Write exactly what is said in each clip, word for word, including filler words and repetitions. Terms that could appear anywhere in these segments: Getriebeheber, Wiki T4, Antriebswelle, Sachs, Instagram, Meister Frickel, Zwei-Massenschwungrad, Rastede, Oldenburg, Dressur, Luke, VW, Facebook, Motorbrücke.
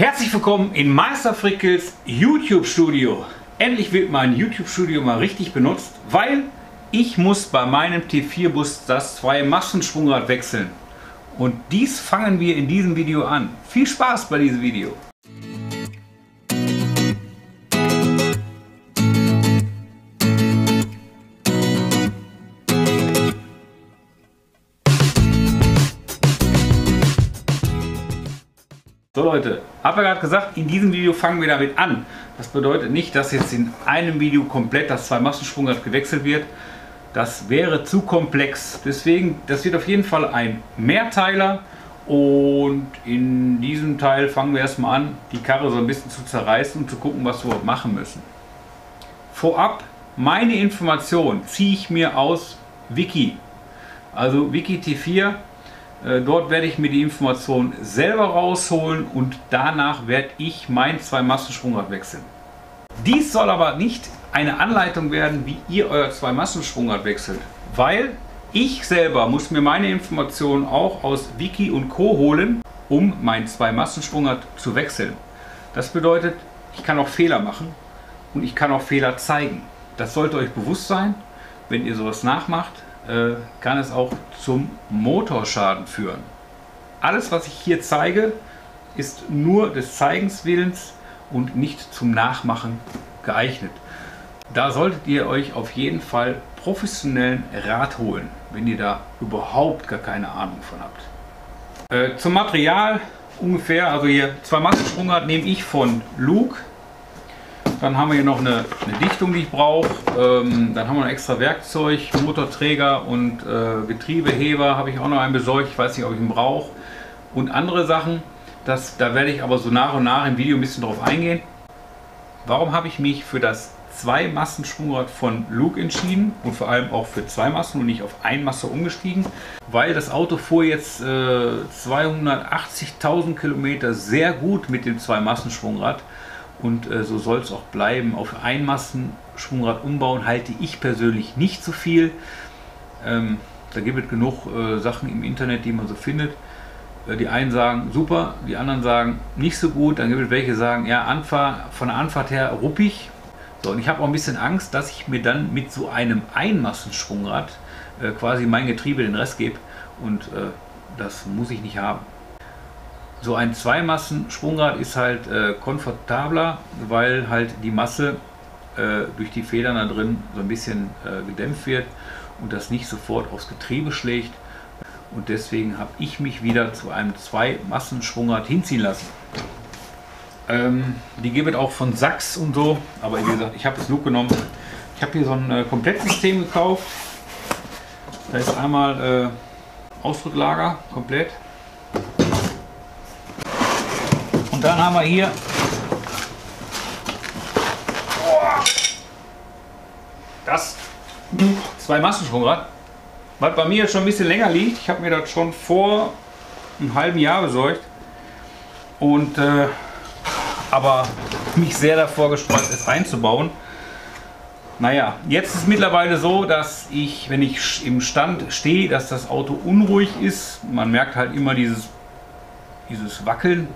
Herzlich willkommen in Meister Frickels YouTube-Studio. Endlich wird mein YouTube-Studio mal richtig benutzt, weil ich muss bei meinem T vier-Bus das zweite Massenschwungrad wechseln. Und dies fangen wir in diesem Video an. Viel Spaß bei diesem Video! So Leute, habe ja gerade gesagt, in diesem Video fangen wir damit an. Das bedeutet nicht, dass jetzt in einem Video komplett das Zwei-Massenschwungrad gewechselt wird. Das wäre zu komplex. Deswegen, das wird auf jeden Fall ein Mehrteiler. Und in diesem Teil fangen wir erstmal an, die Karre so ein bisschen zu zerreißen und zu gucken, was wir machen müssen. Vorab, meine Information ziehe ich mir aus Wiki. Also Wiki T vier. Dort werde ich mir die Informationen selber rausholen und danach werde ich mein Zwei-Massenschwungrad wechseln. Dies soll aber nicht eine Anleitung werden, wie ihr euer Zwei-Massenschwungrad wechselt, weil ich selber muss mir meine Informationen auch aus Wiki und Co. holen, um mein Zwei-Massenschwungrad zu wechseln. Das bedeutet, ich kann auch Fehler machen und ich kann auch Fehler zeigen. Das sollte euch bewusst sein, wenn ihr sowas nachmacht. Kann es auch zum Motorschaden führen. Alles, was ich hier zeige, ist nur des Zeigens willens und nicht zum Nachmachen geeignet. Da solltet ihr euch auf jeden Fall professionellen Rat holen, wenn ihr da überhaupt gar keine Ahnung von habt. Äh, zum Material ungefähr, also hier zwei Massenschwungrad nehme ich von Luke. Dann haben wir hier noch eine, eine Dichtung, die ich brauche. Ähm, dann haben wir noch extra Werkzeug, Motorträger und äh, Getriebeheber. Habe ich auch noch einen besorgt. Ich weiß nicht, ob ich ihn brauche. Und andere Sachen. Das, da werde ich aber so nach und nach im Video ein bisschen drauf eingehen. Warum habe ich mich für das Zwei-Massen-Schwungrad von Luke entschieden? Und vor allem auch für zwei Massen und nicht auf ein Masse umgestiegen. Weil das Auto fuhr jetzt äh, zweihundertachtzigtausend Kilometer sehr gut mit dem Zwei-Massen-Schwungrad. Und äh, so soll es auch bleiben. Auf Einmassenschwungrad umbauen halte ich persönlich nicht so viel. Ähm, da gibt es genug äh, Sachen im Internet, die man so findet. Äh, die einen sagen super, die anderen sagen nicht so gut. Dann gibt es welche, die sagen ja, Anfahr, von der Anfahrt her ruppig. So, und ich habe auch ein bisschen Angst, dass ich mir dann mit so einem Einmassenschwungrad äh, quasi mein Getriebe den Rest gebe. Und äh, das muss ich nicht haben. So ein Zwei-Massen-Schwungrad ist halt äh, komfortabler, weil halt die Masse äh, durch die Federn da drin so ein bisschen äh, gedämpft wird und das nicht sofort aufs Getriebe schlägt. Und deswegen habe ich mich wieder zu einem Zwei-Massen-Schwungrad hinziehen lassen. Ähm, die gibt es auch von Sachs und so, aber wie gesagt, ich habe es Luke genommen. Ich habe hier so ein äh, Komplettsystem gekauft. Da ist einmal äh, Ausdrücklager komplett. Und dann haben wir hier das Zwei-Massenschwungrad, was bei mir jetzt schon ein bisschen länger liegt. Ich habe mir das schon vor einem halben Jahr besorgt und äh, aber mich sehr davor gesträubt, es einzubauen. Naja, jetzt ist es mittlerweile so, dass ich, wenn ich im Stand stehe, dass das Auto unruhig ist. Man merkt halt immer dieses, dieses Wackeln.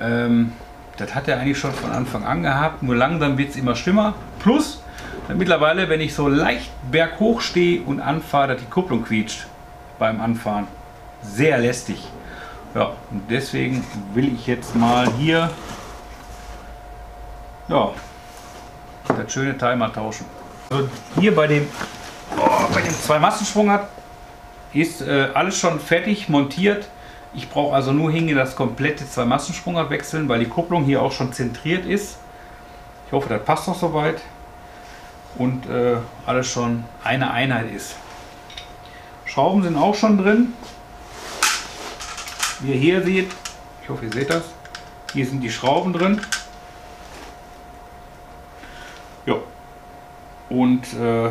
Ähm, das hat er eigentlich schon von Anfang an gehabt, nur langsam wird es immer schlimmer. Plus, mittlerweile, wenn ich so leicht berghoch stehe und anfahre, dass die Kupplung quietscht beim Anfahren. Sehr lästig. Ja, und deswegen will ich jetzt mal hier ja, das schöne Teil mal tauschen. Also hier bei dem, oh, bei dem Zwei-Massenschwungrad ist äh, alles schon fertig montiert. Ich brauche also nur hingehen, das komplette Zwei-Massenschwungrad wechseln, weil die Kupplung hier auch schon zentriert ist. Ich hoffe, das passt noch soweit und äh, alles schon eine Einheit ist. Schrauben sind auch schon drin. Wie ihr hier seht, ich hoffe, ihr seht das, hier sind die Schrauben drin. Ja, und äh,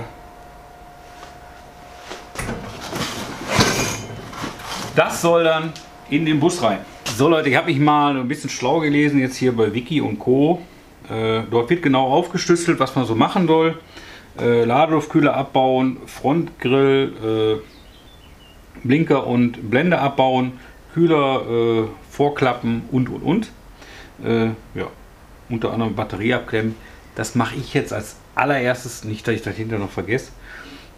das soll dann in den Bus rein. So Leute, ich habe mich mal ein bisschen schlau gelesen, jetzt hier bei Wiki und Co. Äh, dort wird genau aufgeschlüsselt, was man so machen soll. Äh, Ladeluftkühler abbauen, Frontgrill, äh, Blinker und Blende abbauen, Kühler äh, vorklappen und und und. äh, ja, unter anderem Batterie abklemmen. Das mache ich jetzt als allererstes, nicht dass ich das hinterher noch vergesse,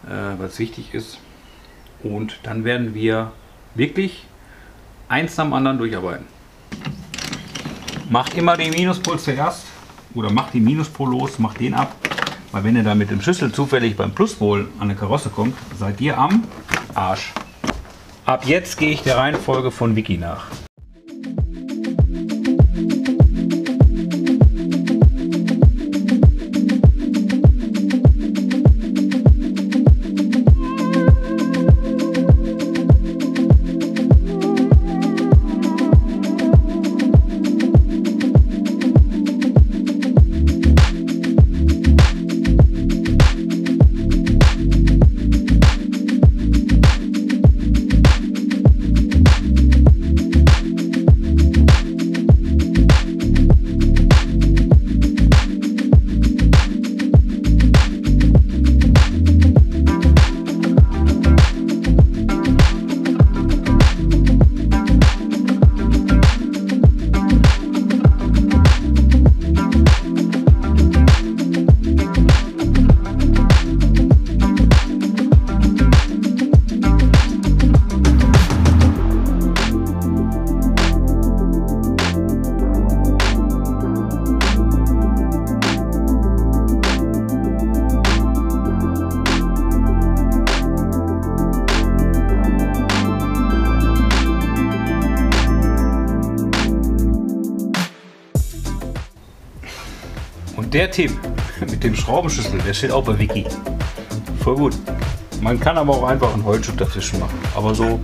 äh, weil es wichtig ist. Und dann werden wir wirklich eins nach dem anderen durcharbeiten. Macht immer den Minuspol zuerst oder macht den Minuspol los, macht den ab. Weil wenn ihr da mit dem Schlüssel zufällig beim Pluspol an eine Karosse kommt, seid ihr am Arsch. Ab jetzt gehe ich der Reihenfolge von Wiki nach. Der Tipp mit dem Schraubenschlüssel, der steht auch bei Wiki. Voll gut. Man kann aber auch einfach einen Holzschub dazwischen machen. Aber so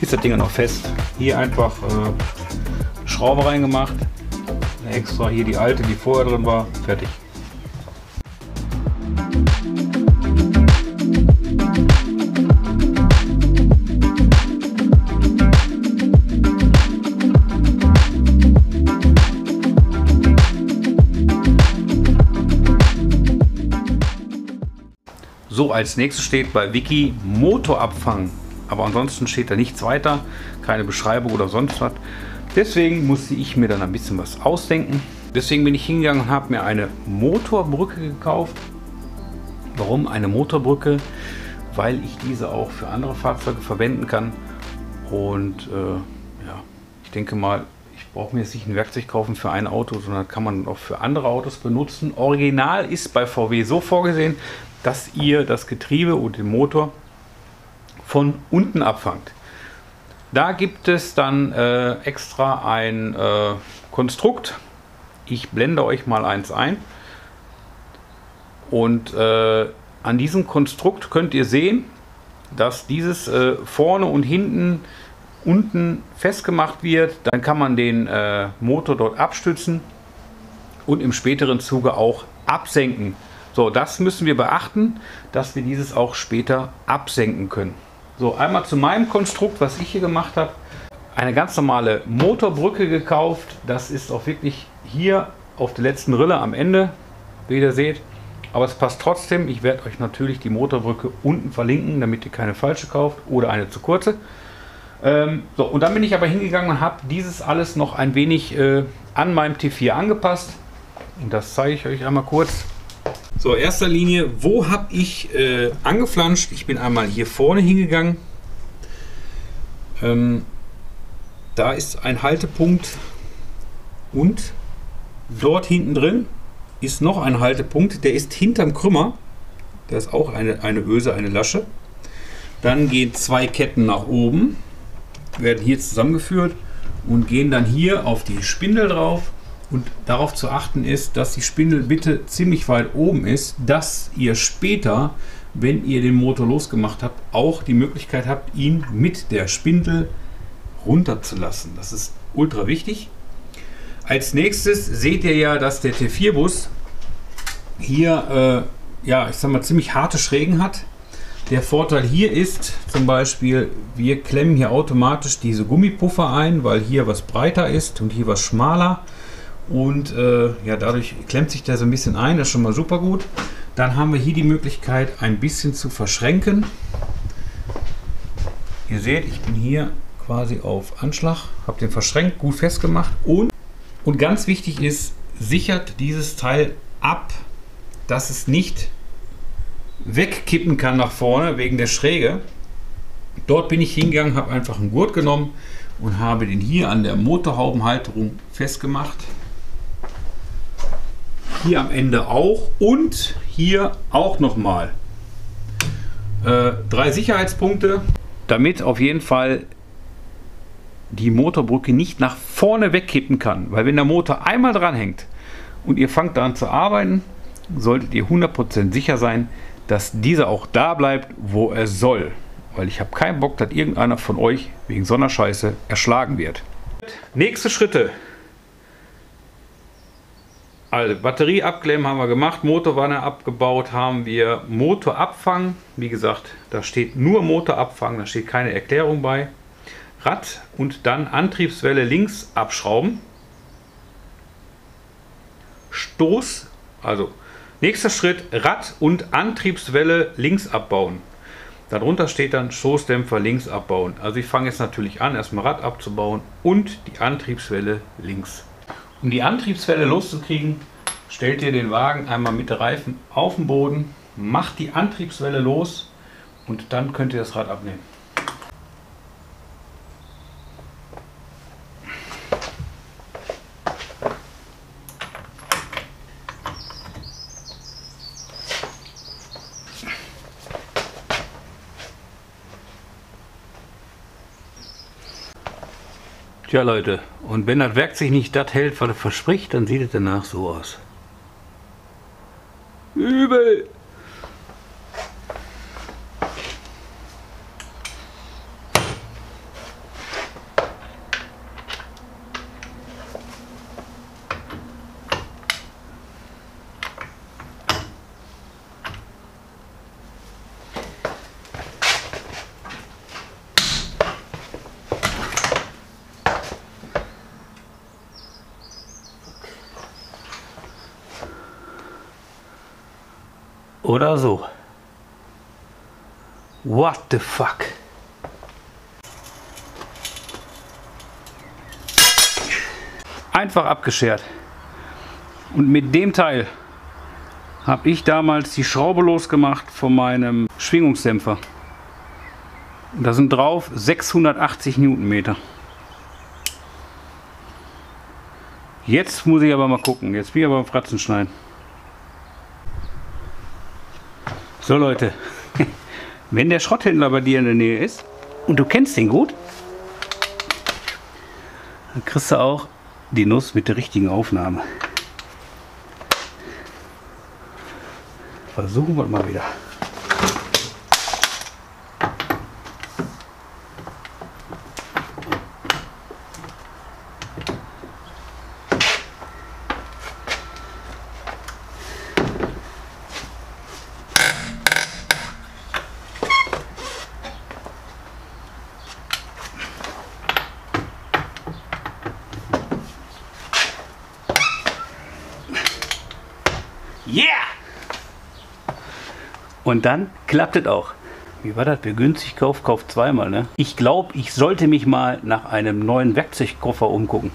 ist das Ding noch fest. Hier einfach äh, Schraube reingemacht. Extra hier die alte, die vorher drin war. Fertig. So, als nächstes steht bei Wiki Motorabfang, aber ansonsten steht da nichts weiter, keine Beschreibung oder sonst was. Deswegen musste ich mir dann ein bisschen was ausdenken. Deswegen bin ich hingegangen und habe mir eine Motorbrücke gekauft. Warum eine Motorbrücke? Weil ich diese auch für andere Fahrzeuge verwenden kann. Und äh, ja, ich denke mal, ich brauche mir jetzt nicht ein Werkzeug kaufen für ein Auto, sondern kann man auch für andere Autos benutzen. Original ist bei V W so vorgesehen, dass ihr das Getriebe und den Motor von unten abfangt. Da gibt es dann äh, extra ein äh, Konstrukt. Ich blende euch mal eins ein. Und äh, an diesem Konstrukt könnt ihr sehen, dass dieses äh, vorne und hinten unten festgemacht wird. Dann kann man den äh, Motor dort abstützen und im späteren Zuge auch absenken. So, das müssen wir beachten, dass wir dieses auch später absenken können. So, einmal zu meinem Konstrukt, was ich hier gemacht habe. Eine ganz normale Motorbrücke gekauft. Das ist auch wirklich hier auf der letzten Rille am Ende, wie ihr seht. Aber es passt trotzdem. Ich werde euch natürlich die Motorbrücke unten verlinken, damit ihr keine falsche kauft oder eine zu kurze. Ähm, so, und dann bin ich aber hingegangen und habe dieses alles noch ein wenig äh, an meinem T vier angepasst. Und das zeige ich euch einmal kurz. So, in erster Linie, wo habe ich äh, angeflanscht? Ich bin einmal hier vorne hingegangen. Ähm, da ist ein Haltepunkt und dort hinten drin ist noch ein Haltepunkt. Der ist hinterm Krümmer. Da ist auch eine, eine Öse, eine Lasche. Dann gehen zwei Ketten nach oben, werden hier zusammengeführt und gehen dann hier auf die Spindel drauf. Und darauf zu achten ist, dass die Spindel bitte ziemlich weit oben ist, dass ihr später, wenn ihr den Motor losgemacht habt, auch die Möglichkeit habt, ihn mit der Spindel runterzulassen. Das ist ultra wichtig. Als nächstes seht ihr ja, dass der T vier-Bus hier, äh, ja, ich sag mal, ziemlich harte Schrägen hat. Der Vorteil hier ist zum Beispiel, wir klemmen hier automatisch diese Gummipuffer ein, weil hier was breiter ist und hier was schmaler. Und äh, ja, dadurch klemmt sich der so ein bisschen ein, das ist schon mal super gut. Dann haben wir hier die Möglichkeit, ein bisschen zu verschränken. Ihr seht, ich bin hier quasi auf Anschlag, habe den verschränkt, gut festgemacht und Und ganz wichtig ist, sichert dieses Teil ab, dass es nicht wegkippen kann nach vorne wegen der Schräge. Dort bin ich hingegangen, habe einfach einen Gurt genommen und habe den hier an der Motorhaubenhalterung festgemacht. Hier am Ende auch und hier auch nochmal. Äh, drei Sicherheitspunkte, damit auf jeden Fall die Motorbrücke nicht nach vorne wegkippen kann. Weil wenn der Motor einmal dran hängt und ihr fangt daran zu arbeiten, solltet ihr hundert Prozent sicher sein, dass dieser auch da bleibt, wo er soll. Weil ich habe keinen Bock, dass irgendeiner von euch wegen so einer Scheiße erschlagen wird. Nächste Schritte. Also Batterie abklemmen haben wir gemacht, Motorwanne abgebaut haben wir, Motor abfangen. Wie gesagt, da steht nur Motor abfangen, da steht keine Erklärung bei. Rad und dann Antriebswelle links abschrauben. Stoß, also nächster Schritt, Rad und Antriebswelle links abbauen. Darunter steht dann Stoßdämpfer links abbauen. Also ich fange jetzt natürlich an, erstmal Rad abzubauen und die Antriebswelle links. Um die Antriebswelle loszukriegen, stellt ihr den Wagen einmal mit den Reifen auf den Boden, macht die Antriebswelle los und dann könnt ihr das Rad abnehmen. Tja Leute, und wenn das Werkzeug nicht das hält, was er verspricht, dann sieht es danach so aus. Übel! Oder so. What the fuck? Einfach abgeschert. Und mit dem Teil habe ich damals die Schraube losgemacht von meinem Schwingungsdämpfer. Da sind drauf sechshundertachtzig Newtonmeter. Jetzt muss ich aber mal gucken. Jetzt bin ich aber am Fratzenschneiden. So Leute, wenn der Schrotthändler bei dir in der Nähe ist und du kennst den gut, dann kriegst du auch die Nuss mit der richtigen Aufnahme. Versuchen wir mal wieder. Yeah! Und dann klappt es auch. Wie war das? Wer günstig kauft, kauft zweimal, ne? Ich glaube, ich sollte mich mal nach einem neuen Werkzeugkoffer umgucken.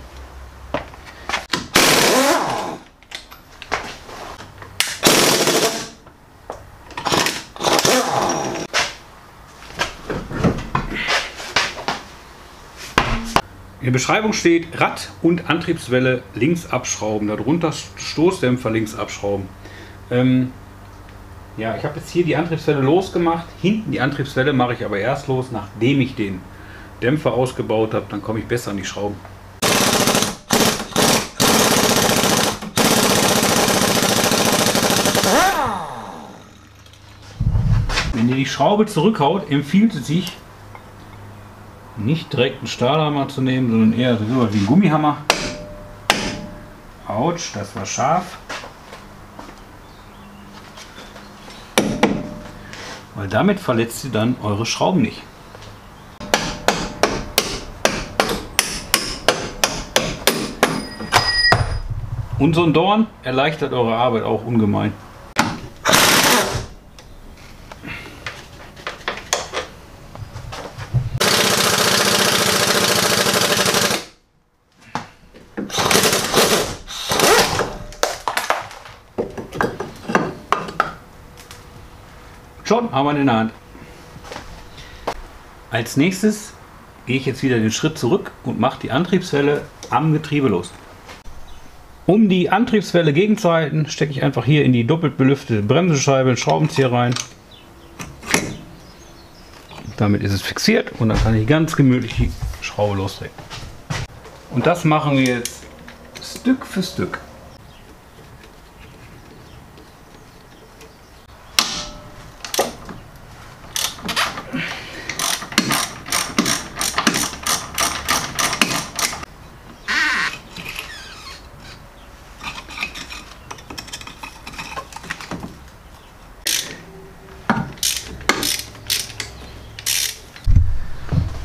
In der Beschreibung steht Rad und Antriebswelle links abschrauben, darunter Stoßdämpfer links abschrauben. Ähm, ja, ich habe jetzt hier die Antriebswelle losgemacht, hinten die Antriebswelle mache ich aber erst los, nachdem ich den Dämpfer ausgebaut habe, dann komme ich besser an die Schrauben. Wenn ihr die Schraube zurückhaut, empfiehlt es sich, nicht direkt einen Stahlhammer zu nehmen, sondern eher so wie einen Gummihammer. Autsch, das war scharf. Weil damit verletzt ihr dann eure Schrauben nicht. Und so ein Dorn erleichtert eure Arbeit auch ungemein. Schon haben wir den in der Hand. Als nächstes gehe ich jetzt wieder den Schritt zurück und mache die Antriebswelle am Getriebe los. Um die Antriebswelle gegenzuhalten, stecke ich einfach hier in die doppelt belüftete Bremsenscheibe einen Schraubenzieher rein. Damit ist es fixiert und dann kann ich ganz gemütlich die Schraube losdrehen. Und das machen wir jetzt Stück für Stück.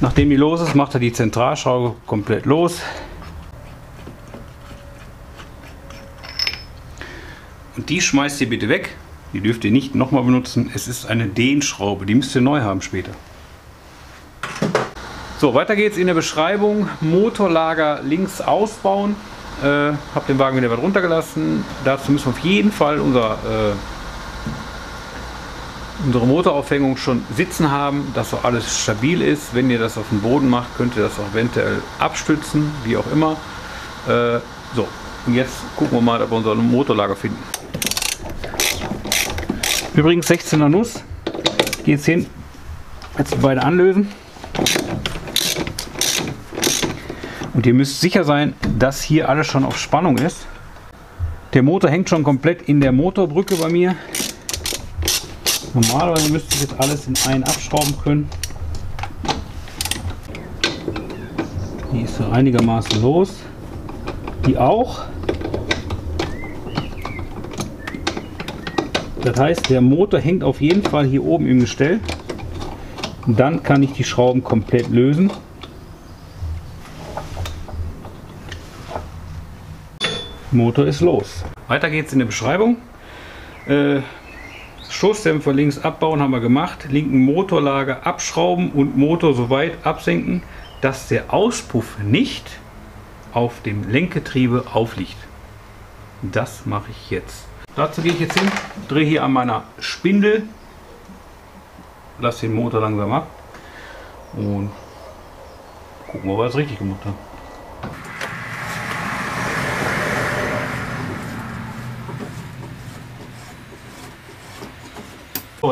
Nachdem die los ist, macht er die Zentralschraube komplett los. Und die schmeißt ihr bitte weg. Die dürft ihr nicht nochmal benutzen. Es ist eine Dehnschraube, die müsst ihr neu haben später. So, weiter geht's in der Beschreibung. Motorlager links ausbauen. Äh, hab den Wagen wieder weit runtergelassen. Dazu müssen wir auf jeden Fall unser... Äh, unsere Motoraufhängung schon sitzen haben, dass so alles stabil ist. Wenn ihr das auf dem Boden macht, könnt ihr das auch eventuell abstützen, wie auch immer. Äh, so, und jetzt gucken wir mal, ob wir unser Motorlager finden. Übrigens sechzehner Nuss. Ich gehe jetzt hin, jetzt beide anlösen. Und ihr müsst sicher sein, dass hier alles schon auf Spannung ist. Der Motor hängt schon komplett in der Motorbrücke bei mir. Normalerweise müsste ich jetzt alles in einen abschrauben können. Die ist so einigermaßen los. Die auch. Das heißt, der Motor hängt auf jeden Fall hier oben im Gestell. Und dann kann ich die Schrauben komplett lösen. Motor ist los. Weiter geht's in der Beschreibung. Äh, Stoßdämpfer links abbauen haben wir gemacht, linken Motorlager abschrauben und Motor so weit absenken, dass der Auspuff nicht auf dem Lenkgetriebe aufliegt. Das mache ich jetzt. Dazu gehe ich jetzt hin, drehe hier an meiner Spindel, lasse den Motor langsam ab und gucken, ob wir es richtig gemacht haben.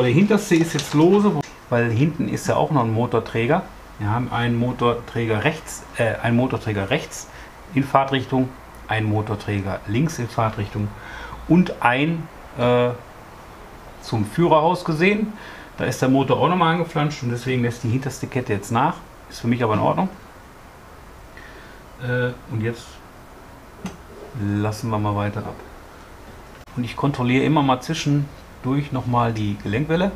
Der hinterste ist jetzt lose, weil hinten ist ja auch noch ein Motorträger. Wir haben einen Motorträger rechts, äh, einen Motorträger rechts in Fahrtrichtung, einen Motorträger links in Fahrtrichtung und ein äh, zum Führerhaus gesehen. Da ist der Motor auch nochmal angeflanscht und deswegen lässt die hinterste Kette jetzt nach. Ist für mich aber in Ordnung. Äh, und jetzt lassen wir mal weiter ab. Und ich kontrolliere immer mal zwischen durch nochmal die Gelenkwelle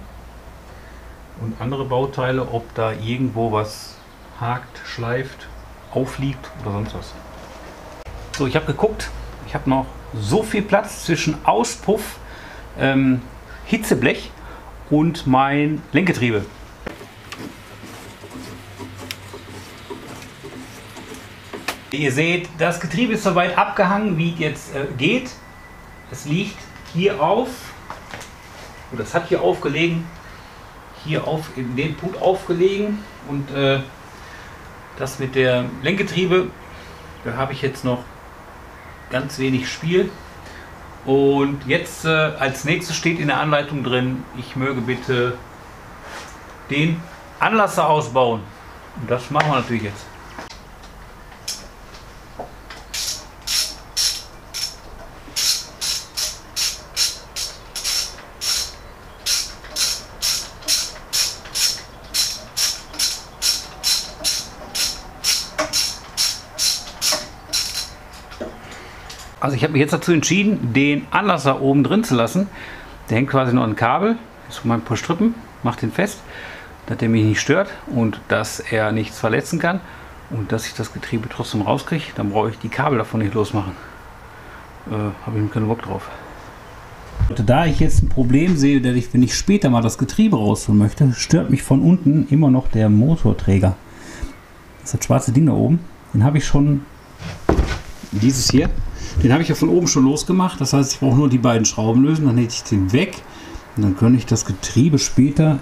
und andere Bauteile, ob da irgendwo was hakt, schleift, aufliegt oder sonst was. So, ich habe geguckt, ich habe noch so viel Platz zwischen Auspuff, ähm, Hitzeblech und mein Lenkgetriebe. Ihr seht, das Getriebe ist so weit abgehangen, wie es jetzt äh, geht. Es liegt hier auf. Und das hat hier aufgelegen, hier auf in den Punkt aufgelegen und äh, das mit der Lenkgetriebe, da habe ich jetzt noch ganz wenig Spiel. Und jetzt äh, als nächstes steht in der Anleitung drin, ich möge bitte den Anlasser ausbauen. Und das machen wir natürlich jetzt. Also ich habe mich jetzt dazu entschieden, den Anlasser oben drin zu lassen. Der hängt quasi noch an Kabel, ist von meinen paar Strippen, macht den fest, dass der mich nicht stört und dass er nichts verletzen kann und dass ich das Getriebe trotzdem rauskriege. Dann brauche ich die Kabel davon nicht losmachen. Äh, habe ich keinen Bock drauf. Da ich jetzt ein Problem sehe, dass ich, wenn ich später mal das Getriebe rausholen möchte, stört mich von unten immer noch der Motorträger. Das ist das schwarze Ding da oben. Den habe ich schon, dieses hier. Den habe ich ja von oben schon losgemacht, das heißt, ich brauche nur die beiden Schrauben lösen, dann hätte ich den weg, Und dann könnte ich das Getriebe später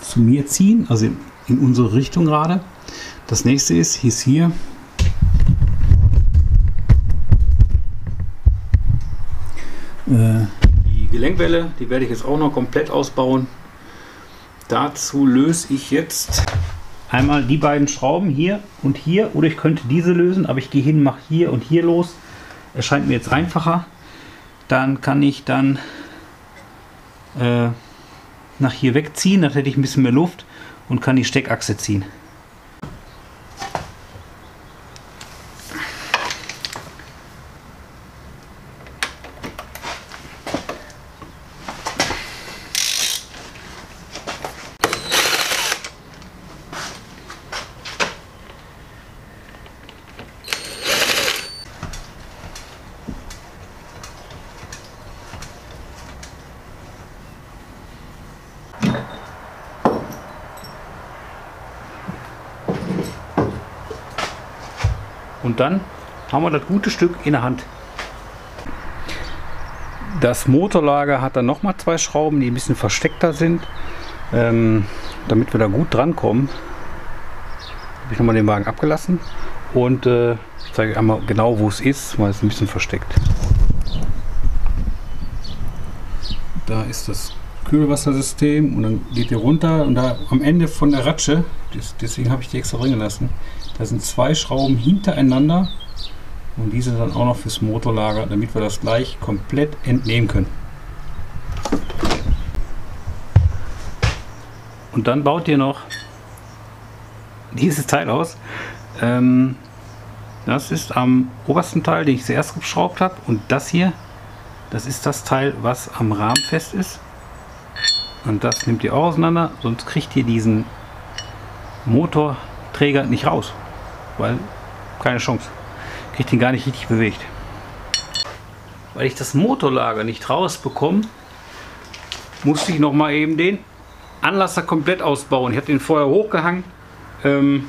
zu mir ziehen, also in unsere Richtung gerade. Das nächste ist, ist hier äh, die Gelenkwelle, die werde ich jetzt auch noch komplett ausbauen. Dazu löse ich jetzt einmal die beiden Schrauben hier und hier, oder ich könnte diese lösen, aber ich gehe hin, mache hier und hier los. Erscheint mir jetzt einfacher. Dann kann ich dann äh, nach hier wegziehen, dann hätte ich ein bisschen mehr Luft und kann die Steckachse ziehen. Und dann haben wir das gute Stück in der Hand. Das Motorlager hat dann nochmal zwei Schrauben, die ein bisschen versteckter sind, ähm, damit wir da gut dran kommen. Habe ich nochmal den Wagen abgelassen und äh, ich zeige euch einmal genau, wo es ist, weil es ein bisschen versteckt. Da ist das Kühlwassersystem und dann geht ihr runter und da am Ende von der Ratsche, deswegen habe ich die extra bringen lassen. Da sind zwei Schrauben hintereinander und diese dann auch noch fürs Motorlager, damit wir das gleich komplett entnehmen können. Und dann baut ihr noch dieses Teil aus. Das ist am obersten Teil, den ich zuerst geschraubt habe, und das hier, das ist das Teil, was am Rahmen fest ist. Und das nehmt ihr auch auseinander, sonst kriegt ihr diesen Motorträger nicht raus. Weil keine Chance, kriegt den gar nicht richtig bewegt. Weil ich das Motorlager nicht rausbekomme, musste ich noch mal eben den Anlasser komplett ausbauen. Ich habe den vorher hochgehangen. Ähm,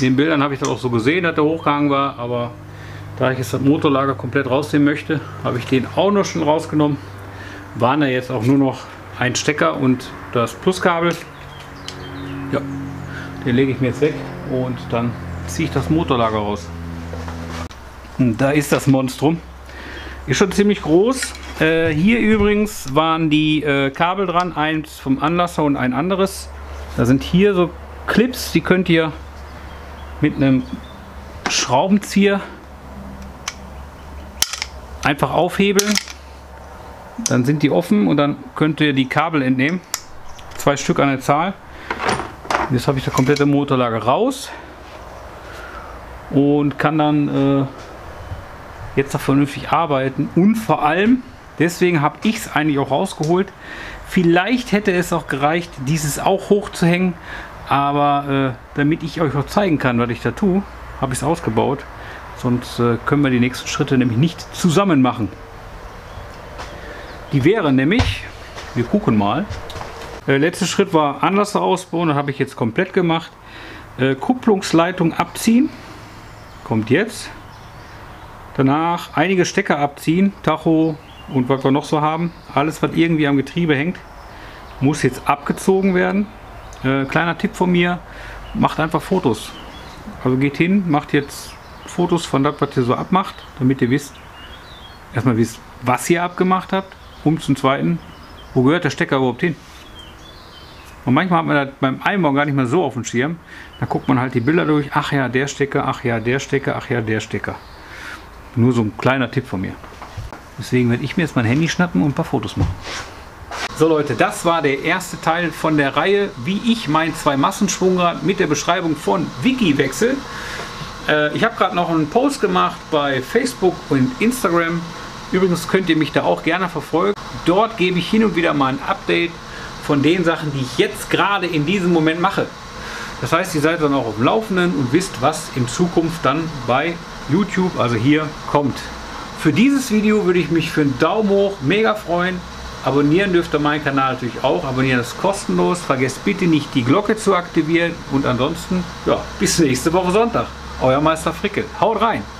den Bildern habe ich dann auch so gesehen, dass der hochgehangen war, aber da ich jetzt das Motorlager komplett rausnehmen möchte, habe ich den auch noch schon rausgenommen. Waren da jetzt auch nur noch ein Stecker und das Pluskabel. Ja, den lege ich mir jetzt weg und dann ziehe ich das Motorlager raus. Und da ist das Monstrum. Ist schon ziemlich groß. Äh, hier übrigens waren die äh, Kabel dran, eins vom Anlasser und ein anderes. Da sind hier so Clips, die könnt ihr mit einem Schraubenzieher einfach aufhebeln. Dann sind die offen und dann könnt ihr die Kabel entnehmen. Zwei Stück an der Zahl. Jetzt habe ich das komplette Motorlager raus und kann dann äh, jetzt da vernünftig arbeiten. Und vor allem, deswegen habe ich es eigentlich auch rausgeholt. Vielleicht hätte es auch gereicht, dieses auch hochzuhängen, aber äh, damit ich euch auch zeigen kann, was ich da tue, habe ich es ausgebaut. Sonst äh, können wir die nächsten Schritte nämlich nicht zusammen machen. Die wären nämlich, wir gucken mal. Der letzte Schritt war Anlasser ausbauen, das habe ich jetzt komplett gemacht. Äh, Kupplungsleitung abziehen, kommt jetzt. Danach einige Stecker abziehen, Tacho und was wir noch so haben. Alles, was irgendwie am Getriebe hängt, muss jetzt abgezogen werden. Äh, kleiner Tipp von mir, macht einfach Fotos. Also geht hin, macht jetzt Fotos von das, was ihr so abmacht, damit ihr wisst, erstmal wisst, was ihr abgemacht habt. Und zum Zweiten, wo gehört der Stecker überhaupt hin? Und manchmal hat man das beim Einbau gar nicht mehr so auf dem Schirm. Da guckt man halt die Bilder durch. Ach ja, der Stecker, ach ja, der Stecker, ach ja, der Stecker. Nur so ein kleiner Tipp von mir. Deswegen werde ich mir jetzt mein Handy schnappen und ein paar Fotos machen. So Leute, das war der erste Teil von der Reihe, wie ich mein Zwei-Massen-Schwungrad mit der Beschreibung von Wiki wechsle. Äh, ich habe gerade noch einen Post gemacht bei Facebook und Instagram. Übrigens könnt ihr mich da auch gerne verfolgen. Dort gebe ich hin und wieder mal ein Update von den Sachen, die ich jetzt gerade in diesem Moment mache. Das heißt, ihr seid dann auch auf dem Laufenden und wisst, was in Zukunft dann bei YouTube, also hier, kommt. Für dieses Video würde ich mich für einen Daumen hoch mega freuen. Abonnieren dürft ihr meinen Kanal natürlich auch. Abonnieren ist kostenlos. Vergesst bitte nicht, die Glocke zu aktivieren. Und ansonsten, ja, bis nächste Woche Sonntag. Euer Meister Frickel. Haut rein!